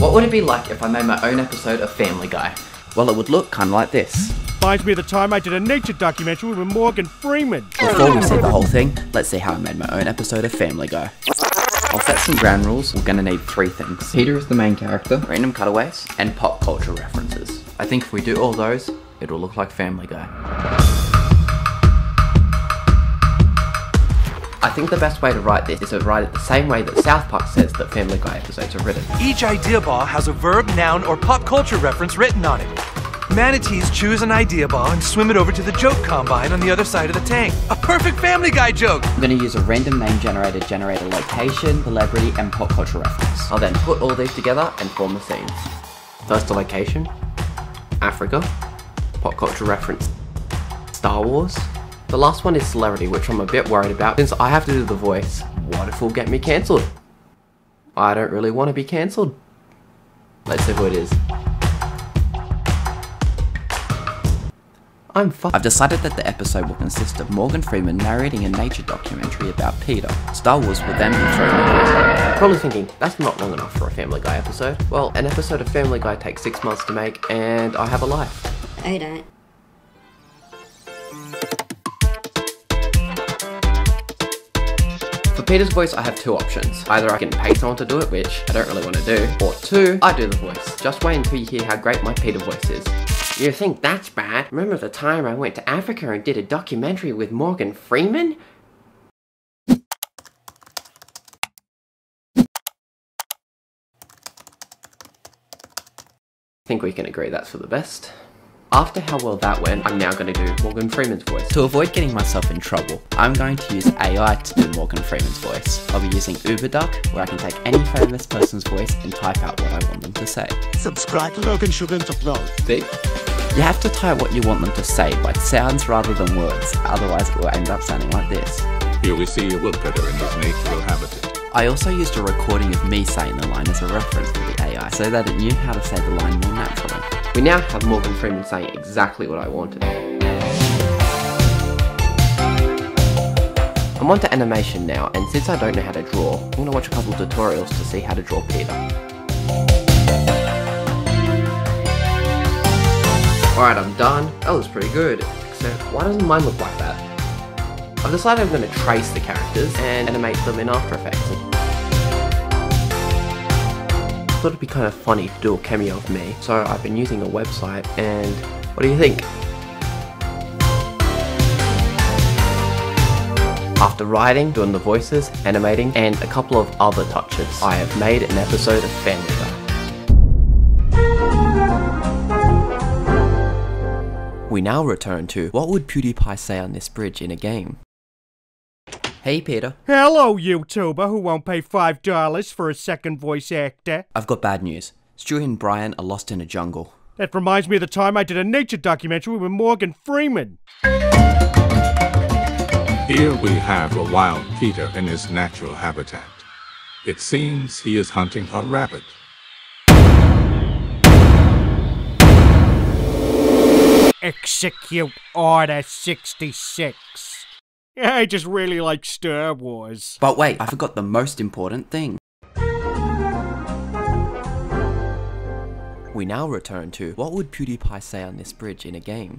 What would it be like if I made my own episode of Family Guy? Well, it would look kind of like this. Reminds me of the time I did a nature documentary with Morgan Freeman. Before we see the whole thing, let's see how I made my own episode of Family Guy. I'll set some ground rules. We're gonna need three things. Peter is the main character, random cutaways, and pop culture references. I think if we do all those, it'll look like Family Guy. I think the best way to write this is to write it the same way that South Park says that Family Guy episodes are written. Each idea bar has a verb, noun, or pop culture reference written on it. Manatees choose an idea ball and swim it over to the joke combine on the other side of the tank. A perfect Family Guy joke! I'm gonna use a random name generator, generate a location, celebrity, and pop culture reference. I'll then put all these together and form the scenes. First, a location, Africa, pop culture reference, Star Wars. The last one is celebrity, which I'm a bit worried about since I have to do the voice. What if we'll get me cancelled? I don't really want to be cancelled. Let's see who it is. I've decided that the episode will consist of Morgan Freeman narrating a nature documentary about Peter. Star Wars will then be thrown in. You're probably thinking, that's not long enough for a Family Guy episode. Well, an episode of Family Guy takes 6 months to make, and I have a life. I don't. For Peter's voice, I have two options. Either I can pay someone to do it, which I don't really want to do, or two, I do the voice. Just wait until you hear how great my Peter voice is. You think that's bad? Remember the time I went to Africa and did a documentary with Morgan Freeman? I think we can agree that's for the best. After how well that went, I'm now going to do Morgan Freeman's voice. To avoid getting myself in trouble, I'm going to use AI to do Morgan Freeman's voice. I'll be using Uber Duck, where I can take any famous person's voice and type out what I want them to say. Subscribe to Logan Shouldn't Upload. See? You have to type what you want them to say by sounds rather than words, otherwise it will end up sounding like this. Here we see a woodpecker in his natural habitat. I also used a recording of me saying the line as a reference to the AI, so that it knew how to say the line more naturally. We now have Morgan Freeman saying exactly what I wanted. I'm onto animation now, and since I don't know how to draw, I'm gonna watch a couple tutorials to see how to draw Peter. Alright, I'm done. That looks pretty good, except why doesn't mine look like that? I've decided I'm going to trace the characters and animate them in After Effects. I thought it'd be kind of funny to do a cameo of me, so I've been using a website, and what do you think? After writing, doing the voices, animating, and a couple of other touches, I have made an episode of Family Guy. We now return to, what would PewDiePie say on this bridge in a game? Hey Peter. Hello YouTuber who won't pay $5 for a second voice actor. I've got bad news. Stewie and Brian are lost in a jungle. That reminds me of the time I did a nature documentary with Morgan Freeman. Here we have a wild Peter in his natural habitat. It seems he is hunting a rabbit. Execute Order 66. I just really like Star Wars. But wait, I forgot the most important thing. We now return to, what would PewDiePie say on this bridge in a game?